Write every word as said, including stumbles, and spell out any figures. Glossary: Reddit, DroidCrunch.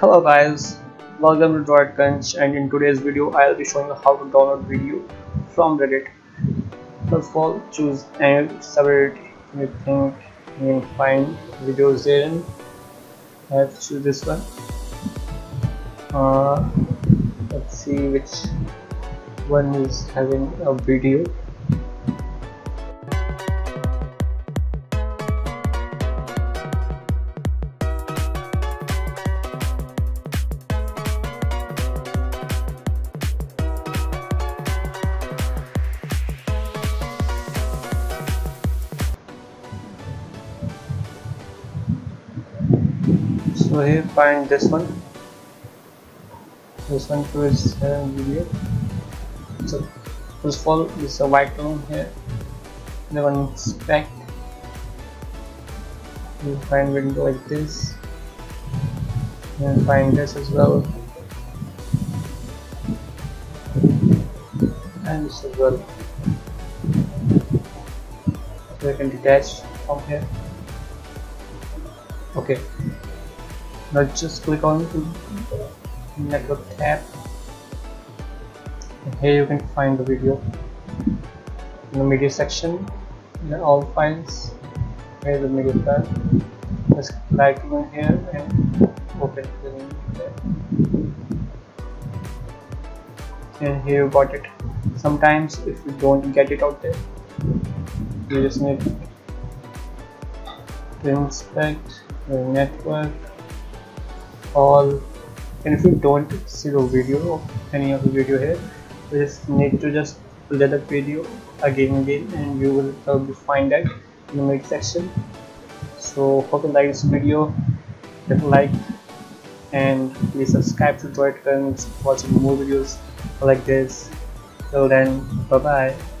Hello guys, welcome to DroidCrunch, and in today's video I'll be showing you how to download video from Reddit. First of all, choose any subreddit you think you can find videos there in. I have to choose this one. Uh, let's see which one is having a video. So here, find this one. This one too is having video. So first of all, this is a white room here. The one is back. You find window like this. And find this as well. And this as well. So I can detach from here. Okay. Now just click on to network tab, and here you can find the video in the media section. Then all files, here's the media file. Just click on here and open the media. And here you got it. Sometimes if you don't get it out there, you just need to inspect the network. All, and if you don't see the video of any of the video here, you just need to just play the video again and again, and you will probably find that in the mid section. So hope you like this video, hit like, and please subscribe to DroidCrunch, watch more videos like this. Till then, bye bye.